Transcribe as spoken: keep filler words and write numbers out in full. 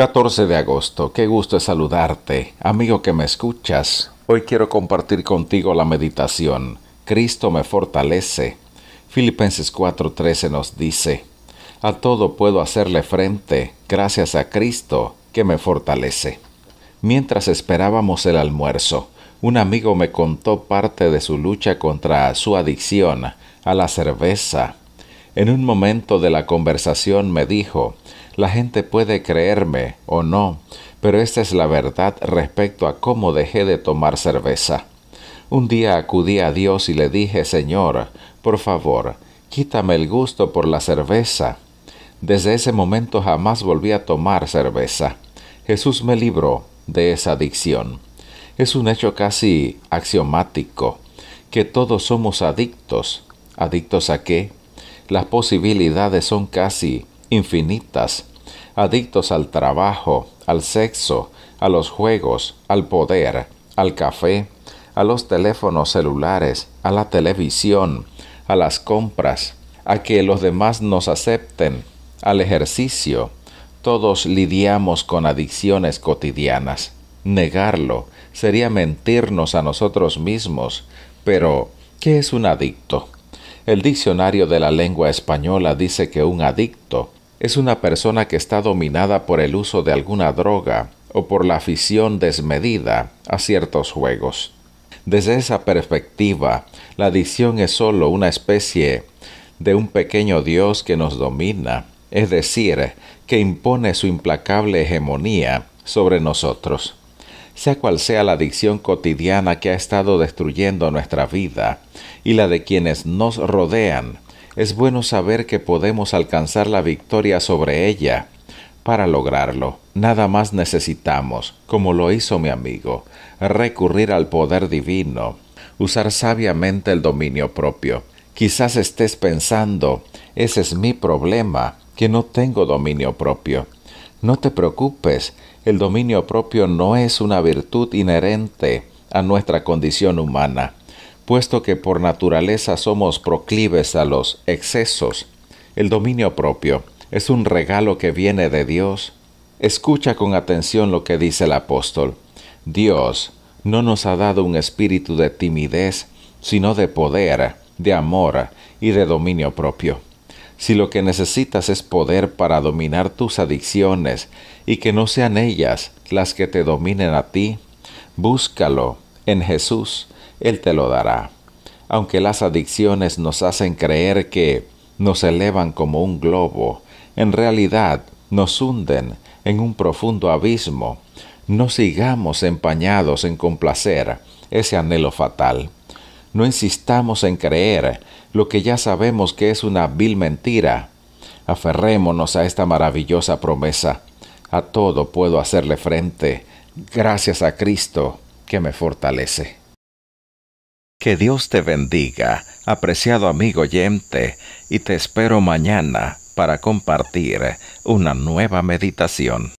catorce de agosto. Qué gusto es saludarte, amigo que me escuchas. Hoy quiero compartir contigo la meditación Cristo me fortalece. Filipenses cuatro trece nos dice: a todo puedo hacerle frente gracias a Cristo que me fortalece. Mientras esperábamos el almuerzo, un amigo me contó parte de su lucha contra su adicción a la cerveza. En un momento de la conversación me dijo: la gente puede creerme o no, pero esta es la verdad respecto a cómo dejé de tomar cerveza. Un día acudí a Dios y le dije: Señor, por favor, quítame el gusto por la cerveza. Desde ese momento jamás volví a tomar cerveza. Jesús me libró de esa adicción. Es un hecho casi axiomático que todos somos adictos. ¿Adictos a qué? Las posibilidades son casi infinitas. Adictos al trabajo, al sexo, a los juegos, al poder, al café, a los teléfonos celulares, a la televisión, a las compras, a que los demás nos acepten, al ejercicio. Todos lidiamos con adicciones cotidianas. Negarlo sería mentirnos a nosotros mismos. Pero, ¿qué es un adicto? El diccionario de la lengua española dice que un adicto es una persona que está dominada por el uso de alguna droga o por la afición desmedida a ciertos juegos. Desde esa perspectiva, la adicción es solo una especie de un pequeño Dios que nos domina, es decir, que impone su implacable hegemonía sobre nosotros. Sea cual sea la adicción cotidiana que ha estado destruyendo nuestra vida y la de quienes nos rodean, es bueno saber que podemos alcanzar la victoria sobre ella. Para lograrlo, nada más necesitamos, como lo hizo mi amigo, recurrir al poder divino, usar sabiamente el dominio propio. Quizás estés pensando: ese es mi problema, que no tengo dominio propio. No te preocupes, el dominio propio no es una virtud inherente a nuestra condición humana, puesto que por naturaleza somos proclives a los excesos. El dominio propio es un regalo que viene de Dios. Escucha con atención lo que dice el apóstol. Dios no nos ha dado un espíritu de timidez, sino de poder, de amor y de dominio propio. Si lo que necesitas es poder para dominar tus adicciones y que no sean ellas las que te dominen a ti, búscalo en Jesús, Él te lo dará. Aunque las adicciones nos hacen creer que nos elevan como un globo, en realidad nos hunden en un profundo abismo. No sigamos empañados en complacer ese anhelo fatal. No insistamos en creer lo que ya sabemos que es una vil mentira. Aferrémonos a esta maravillosa promesa. A todo puedo hacerle frente, gracias a Cristo que me fortalece. Que Dios te bendiga, apreciado amigo oyente, y te espero mañana para compartir una nueva meditación.